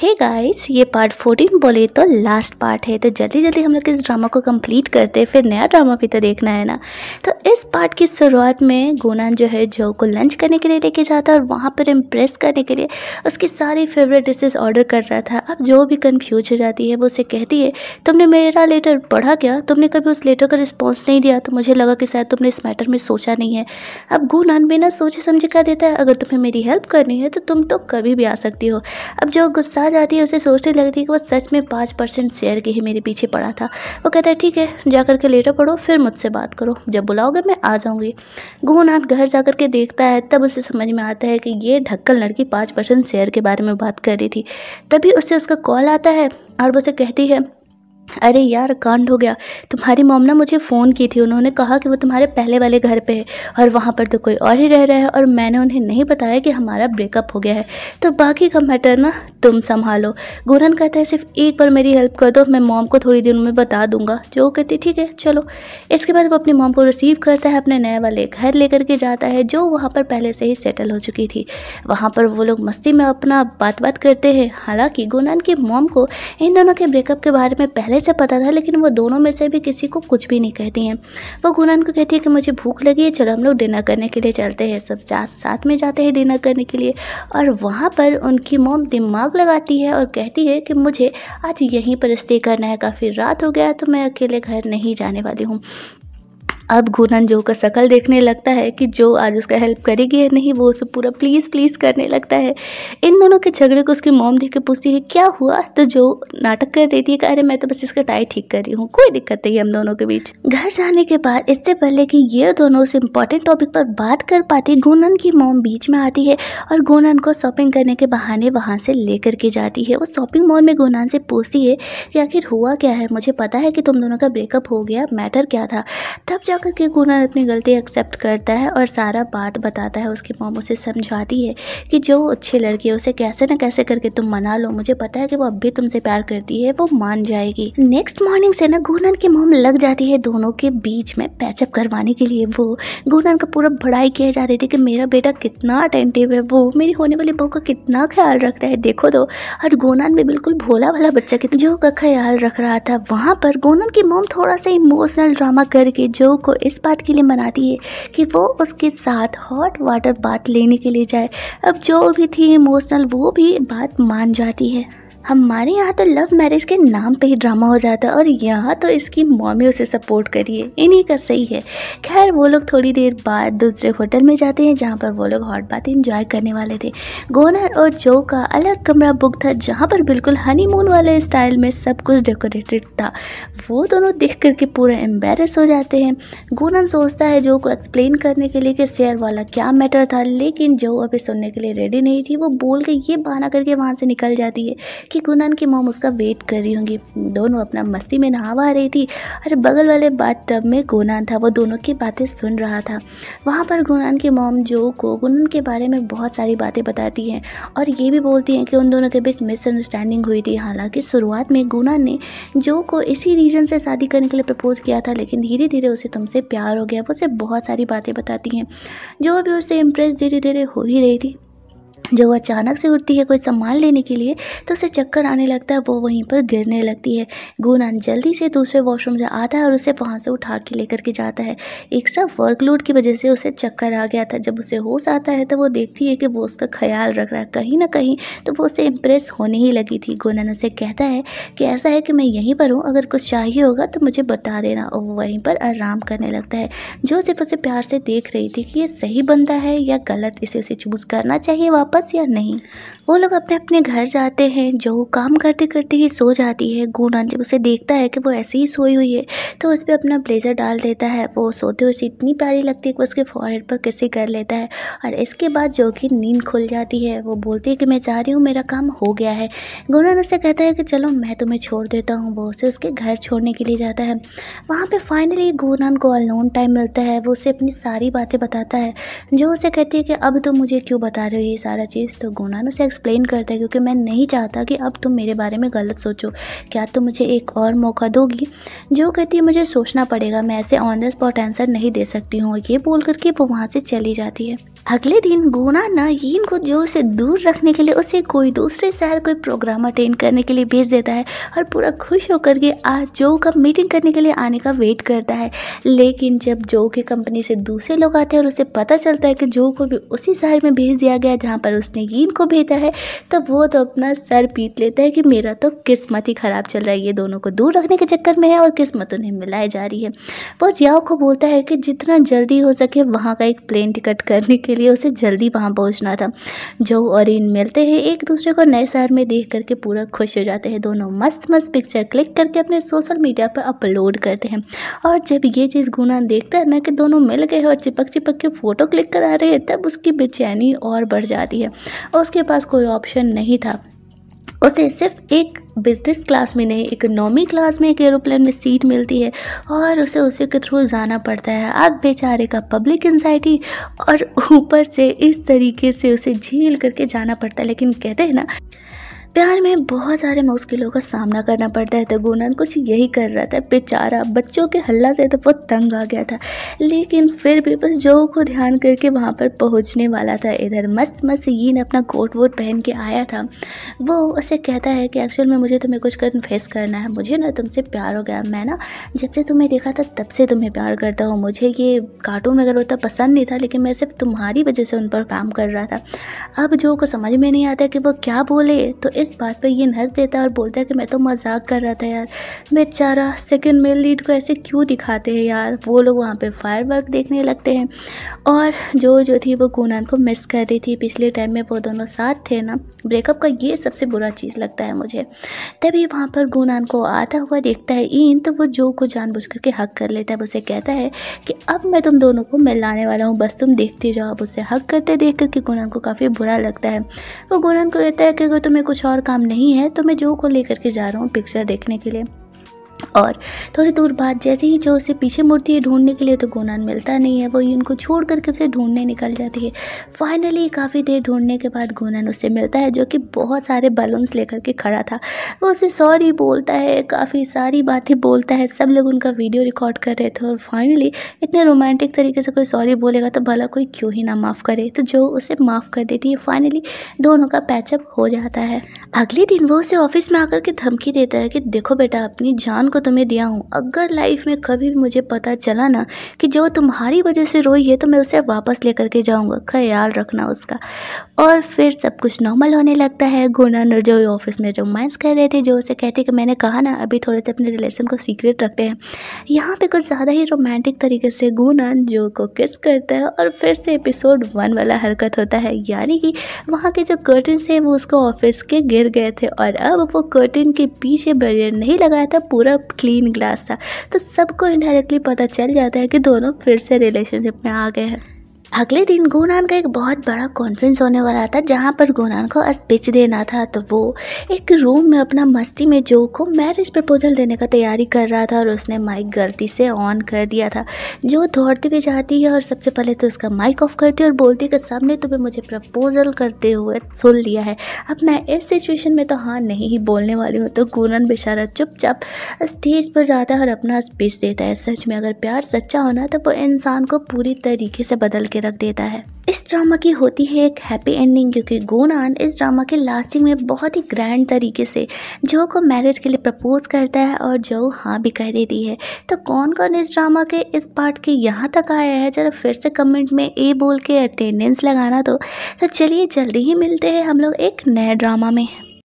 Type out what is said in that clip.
हे guys, ये part 14 बोले तो लास्ट पार्ट है, तो जल्दी जल्दी हम लोग इस ड्रामा को कंप्लीट करते हैं, फिर नया ड्रामा भी तो देखना है ना। तो इस पार्ट की शुरुआत में गोनान जो है जो को लंच करने के लिए लेके जाता है और वहाँ पर इम्प्रेस करने के लिए उसकी सारी फेवरेट डिशेज ऑर्डर कर रहा था। अब जो भी कन्फ्यूज हो जाती है वो उसे कहती है, तुमने मेरा लेटर पढ़ा क्या? तुमने कभी उस लेटर का रिस्पॉन्स नहीं दिया, तो मुझे लगा कि शायद तुमने इस मैटर में सोचा नहीं है। अब गोनान बिना सोचे समझे कह देता है, अगर तुम्हें मेरी हेल्प करनी है तो तुम तो कभी भी आ सकती हो। अब जो गुस्सा जाती है उसे सोचने लगती है कि वो सच में 5% शेयर के ही मेरे पीछे पड़ा था। वो कहता है ठीक है, जाकर के लेटर पढ़ो, फिर मुझसे बात करो, जब बुलाओगे मैं आ जाऊंगी। गोनान घर जाकर के देखता है, तब उसे समझ में आता है कि ये ढक्कन लड़की 5% शेयर के बारे में बात कर रही थी। तभी उसे उसका कॉल आता है और वो उसे कहती है, अरे यार कांड हो गया, तुम्हारी मॉम ना मुझे फ़ोन की थी, उन्होंने कहा कि वो तुम्हारे पहले वाले घर पे है और वहाँ पर तो कोई और ही रह रहा है और मैंने उन्हें नहीं बताया कि हमारा ब्रेकअप हो गया है, तो बाकी का मैटर ना तुम संभालो। गोरन कहता है सिर्फ एक बार मेरी हेल्प कर दो, मैं मॉम को थोड़ी दिनों में बता दूंगा। जो कहती ठीक है चलो। इसके बाद वो अपनी मॉम को रिसीव करता है, अपने नए वाले घर लेकर के जाता है जो वहाँ पर पहले से ही सेटल हो चुकी थी। वहाँ पर वो लोग मस्ती में अपना बात करते हैं। हालाँकि गोरन की मॉम को इन दोनों के ब्रेकअप के बारे में पहले से पता था, लेकिन वो दोनों में से भी किसी को कुछ भी नहीं कहती हैं। वो गोनान को कहती है कि मुझे भूख लगी है, चलो हम लोग डिनर करने के लिए चलते हैं। सब साथ में जाते हैं डिनर करने के लिए और वहाँ पर उनकी मॉम दिमाग लगाती है और कहती है कि मुझे आज यहीं पर स्टे करना है, काफ़ी रात हो गया तो मैं अकेले घर नहीं जाने वाली हूँ। अब गोनान जो का शकल देखने लगता है कि जो आज उसका हेल्प करेगी या नहीं, वो उसे पूरा प्लीज़ प्लीज़ करने लगता है। इन दोनों के झगड़े को उसकी मॉम देख के पूछती है क्या हुआ, तो जो नाटक कर देती है कि अरे मैं तो बस इसका टाई ठीक कर रही हूँ, कोई दिक्कत नहीं है हम दोनों के बीच। घर जाने के बाद इससे पहले कि ये दोनों उस इम्पॉर्टेंट टॉपिक पर बात कर पाती, गोनान की मॉम बीच में आती है और गोनान को शॉपिंग करने के बहाने वहाँ से लेकर के जाती है। वो शॉपिंग मॉल में गोनान से पूछती है कि आखिर हुआ क्या है, मुझे पता है कि तुम दोनों का ब्रेकअप हो गया, मैटर क्या था। तब जाकर के गोनान अपनी गलती एक्सेप्ट करता है और सारा बात बताता है। उसकी मॉम उसे समझाती है कि जो अच्छी लड़की है उसे कैसे ना कैसे करके तुम मना लो, मुझे पता है कि वो अब भी तुमसे प्यार करती है, वो मान जाएगी। नेक्स्ट मॉर्निंग से ना गोनान की मॉम लग जाती है दोनों के बीच में पैचअप करवाने के लिए। वो गोनान का पूरा बड़ाई किया जा रही थी कि मेरा बेटा कितना अटेंटिव है, वो मेरी होने वाली बहू का कितना ख्याल रखता है, देखो दो। और गोनान भी बिल्कुल भोला वाला बच्चा की जो का ख्याल रख रहा था। वहाँ पर गोनान की मॉम थोड़ा सा इमोशनल ड्रामा करके जो को इस बात के लिए मनाती है कि वो उसके साथ हॉट वाटर बाथ लेने के लिए जाए। अब जो भी थी इमोशनल, वो भी बात मान जाती है। हमारे यहाँ तो लव मैरिज के नाम पे ही ड्रामा हो जाता है और यहाँ तो इसकी मॉमी उसे सपोर्ट करिए, इन्हीं का सही है। खैर वो लोग थोड़ी देर बाद दूसरे होटल में जाते हैं जहाँ पर वो लोग हॉट बात एंजॉय करने वाले थे। गोनान और जो का अलग कमरा बुक था जहाँ पर बिल्कुल हनीमून वाले स्टाइल में सब कुछ डेकोरेटेड था। वो दोनों देख करके पूरा एम्बेरस हो जाते हैं। गोनान सोचता है जो को एक्सप्लेन करने के लिए कि शेयर वाला क्या मैटर था, लेकिन जो अभी सुनने के लिए रेडी नहीं थी। वो बोल के ये बहाना करके वहाँ से निकल जाती है कि गोनान की मॉम उसका वेट कर रही होंगी। दोनों अपना मस्ती में नहावा रही थी और बगल वाले बाथटब में गोनान था, वो दोनों की बातें सुन रहा था। वहाँ पर गोनान की मॉम जो को गोनान के बारे में बहुत सारी बातें बताती हैं और ये भी बोलती हैं कि उन दोनों के बीच मिसअंडरस्टैंडिंग हुई थी। हालांकि शुरुआत में गोनान ने जो को इसी रीज़न से शादी करने के लिए प्रपोज किया था, लेकिन धीरे धीरे उसे तुमसे प्यार हो गया। वो उसे बहुत सारी बातें बताती हैं। जो भी उससे इम्प्रेस धीरे धीरे हो ही रही थी। जो अचानक से उठती है कोई सामान लेने के लिए तो उसे चक्कर आने लगता है, वो वहीं पर गिरने लगती है। गोनान जल्दी से दूसरे वॉशरूम से आता है और उसे वहाँ से उठा के लेकर के जाता है। एक्स्ट्रा वर्कलोड की वजह से उसे चक्कर आ गया था। जब उसे होश आता है तो वो देखती है कि वो उसका ख्याल रख रहा है कहीं ना कहीं, तो वो उससे इम्प्रेस होने ही लगी थी। गोनान उसे कहता है कि ऐसा है कि मैं यहीं पर हूँ, अगर कुछ चाहिए होगा तो मुझे बता देना, और वो वहीं पर आराम करने लगता है। जो सिर्फ उसे प्यार से देख रही थी कि ये सही बनता है या गलत, इसे उसे चूज़ करना चाहिए वापस या नहीं। वो लोग अपने अपने घर जाते हैं। जो काम करते करते ही सो जाती है। गोनान जब उसे देखता है कि वो ऐसे ही सोई हुई है तो उस पर अपना ब्लेजर डाल देता है। वो सोते हुए उसे इतनी प्यारी लगती है कि उसके फॉरहेड पर किसी कर लेता है और इसके बाद जो की नींद खुल जाती है। वो बोलती है कि मैं जा रही हूँ, मेरा काम हो गया है। गोनान उससे कहता है कि चलो मैं तुम्हें छोड़ देता हूँ। वो उसे उसके घर छोड़ने के लिए जाता है। वहाँ पर फाइनली गोनान को अलोन टाइम मिलता है। वो उसे अपनी सारी बातें बताता है। जो उसे कहती है कि अब तो मुझे क्यों बता रहे हो ये सारा चीज़ तो गुणान उसे एक्सप्लेन करता है, क्योंकि मैं नहीं चाहता कि अब तुम मेरे बारे में गलत सोचो, क्या तुम मुझे एक और मौका दोगी। जो कहती है मुझे सोचना पड़ेगा, मैं ऐसे ऑन द स्पॉट आंसर नहीं दे सकती हूँ, ये बोल करके वो वहाँ से चली जाती है। अगले दिन गुणा ना यीन को जो उसे दूर रखने के लिए उसे कोई दूसरे शहर कोई प्रोग्राम अटेंड करने के लिए भेज देता है और पूरा खुश होकर के आज जो का मीटिंग करने के लिए आने का वेट करता है। लेकिन जब जो के कंपनी से दूसरे लोग आते हैं और उसे पता चलता है कि जो को भी उसी शहर में भेज दिया गया जहाँ पर उसने यीन को भेजा है, तब वो तो अपना सर पीट लेता है कि मेरा तो किस्मत ही ख़राब चल रहा है, ये दोनों को दूर रखने के चक्कर में है और किस्मत उन्हें मिलाई जा रही है। वो जियाओ को बोलता है कि जितना जल्दी हो सके वहाँ का एक प्लेन टिकट करने के लिए उसे जल्दी वहाँ पहुँचना था। जो और यीन मिलते हैं एक दूसरे को नए शहर में देख करके पूरा खुश हो जाते हैं। दोनों मस्त मस्त पिक्चर क्लिक करके अपने सोशल मीडिया पर अपलोड करते हैं। और जब ये चीज़ गुणान देखता है ना कि दोनों मिल गए और चिपक चिपक के फ़ोटो क्लिक करा रहे हैं, तब उसकी बेचैनी और बढ़ जाती है। उसके पास कोई ऑप्शन नहीं था, उसे सिर्फ एक बिजनेस क्लास में नहीं इकोनॉमी क्लास में एक एरोप्लेन में सीट मिलती है और उसे उसी के थ्रू जाना पड़ता है। अब बेचारे का पब्लिक एंजाइटी और ऊपर से इस तरीके से उसे झेल करके जाना पड़ता है। लेकिन कहते हैं ना प्यार में बहुत सारे मुश्किलों का सामना करना पड़ता है, तो गुणान कुछ यही कर रहा था। बेचारा बच्चों के हल्ला से तो बहुत तंग आ गया था, लेकिन फिर भी बस जो को ध्यान करके वहाँ पर पहुँचने वाला था। इधर मस्त मस्त यीन अपना कोट वोट पहन के आया था। वो उसे कहता है कि एक्चुअल में मुझे तुम्हें कुछ कन्फेस करना है, मुझे ना तुमसे प्यार हो गया, मैं ना जब से तुम्हें देखा था तब से तुम्हें प्यार करता हूँ। मुझे ये कार्टून वगैरह होता पसंद नहीं था, लेकिन मैं सिर्फ तुम्हारी वजह से उन पर काम कर रहा था। अब जो को समझ में नहीं आता कि वो क्या बोले, तो इस बात पर यीन हंस देता है और बोलता है कि मैं तो मजाक कर रहा था यार, बेचारा सेकंड मेल लीड को ऐसे क्यों दिखाते हैं यार। वो लोग वहाँ पे फायरवर्क देखने लगते हैं और जो थी वो गुणान को मिस कर रही थी। पिछले टाइम में वो दोनों साथ थे ना, ब्रेकअप का ये सबसे बुरा चीज़ लगता है मुझे। तभी वहाँ पर गुणान को आता हुआ देखता है यीन, तो वो जो को जानबूझ करके हक कर लेता है। उसे कहता है कि अब मैं तुम दोनों को मिलाने वाला हूँ, बस तुम देखते जाओ। अब उसे हक करते देख करके गुणान को काफ़ी बुरा लगता है। वो गुणान को कहता है कि अगर तुम्हें कुछ और काम नहीं है तो मैं जो को लेकर के जा रहा हूँ पिक्चर देखने के लिए। और थोड़ी दूर बाद जैसे ही जो उसे पीछे मुड़ती है ढूंढने के लिए, तो गुणान मिलता नहीं है। वो यीन को छोड़ करके उसे ढूंढने निकल जाती है। फाइनली काफ़ी देर ढूंढने के बाद गुणान उससे मिलता है, जो कि बहुत सारे बलून्स लेकर के खड़ा था। वो उसे सॉरी बोलता है, काफ़ी सारी बातें बोलता है। सब लोग उनका वीडियो रिकॉर्ड कर रहे थे और फाइनली इतने रोमांटिक तरीके से कोई सॉरी बोलेगा तो भला कोई क्यों ही ना माफ़ करे, तो जो उसे माफ़ कर देती है। फाइनली दोनों का पैचअप हो जाता है। अगले दिन वो उसे ऑफिस में आकर के धमकी देता है कि देखो बेटा, अपनी जान को तुम्हें दिया हूँ, अगर लाइफ में कभी भी मुझे पता चला ना कि जो तुम्हारी वजह से रोई है तो मैं उसे वापस लेकर के जाऊँगा, ख्याल रखना उसका। और फिर सब कुछ नॉर्मल होने लगता है। गुणान और जो ऑफिस में रोमांस कर रहे थे, जो उसे कहती है कि मैंने कहा ना अभी थोड़े से अपने रिलेशन को सीक्रेट रखते हैं। यहाँ पे कुछ ज़्यादा ही रोमांटिक तरीके से गुणान जो को किस करता है और फिर से एपिसोड 1 वाला हरकत होता है, यानी कि वहाँ के जो कर्टन थे वो उसको ऑफिस के गिर गए थे और अब वो कर्टन के पीछे बैरियर नहीं लगाया था, पूरा क्लीन ग्लास था। तो सबको इनडायरेक्टली पता चल जाता है कि दोनों फिर से रिलेशनशिप में आ गए हैं। अगले दिन गुणान का एक बहुत बड़ा कॉन्फ्रेंस होने वाला था, जहाँ पर गुणान को स्पीच देना था। तो वो एक रूम में अपना मस्ती में जो को मैरिज प्रपोजल देने का तैयारी कर रहा था और उसने माइक गलती से ऑन कर दिया था। जो दौड़ती हुई जाती है और सबसे पहले तो उसका माइक ऑफ करती है और बोलती है कि सामने तुम्हें मुझे प्रपोजल करते हुए सुन लिया है, अब मैं इस सिचुएशन में तो हाँ नहीं ही बोलने वाली हूँ। तो गुणान बेचारा चुपचाप स्टेज पर जाता है और अपना स्पीच देता है। सच में अगर प्यार सच्चा होना तो वो इंसान को पूरी तरीके से बदल के रख देता है। इस ड्रामा की होती है एक हैप्पी एंडिंग, क्योंकि गुणान इस ड्रामा के लास्टिंग में बहुत ही ग्रैंड तरीके से जो को मैरिज के लिए प्रपोज करता है और जो हाँ भी कह देती है। तो कौन कौन इस ड्रामा के इस पार्ट के यहाँ तक आया है, जरा फिर से कमेंट में ए बोल के अटेंडेंस लगाना। तो चलिए जल्दी ही मिलते हैं हम लोग एक नए ड्रामा में।